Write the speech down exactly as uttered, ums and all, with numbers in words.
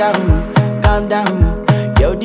down.